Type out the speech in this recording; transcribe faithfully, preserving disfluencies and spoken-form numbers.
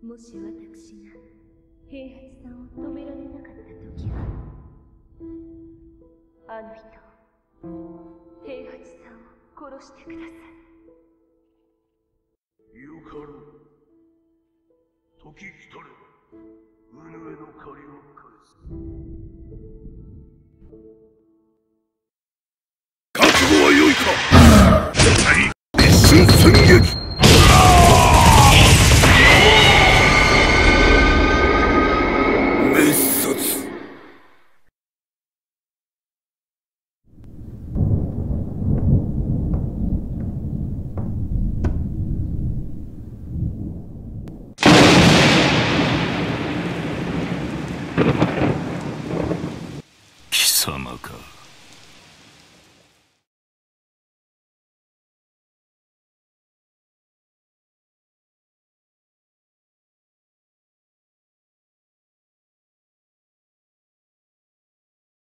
もし私が平八さんを止められなかった時は、あの人、平八さんを殺してください。よかろう。時来たれば、己の借りを返す。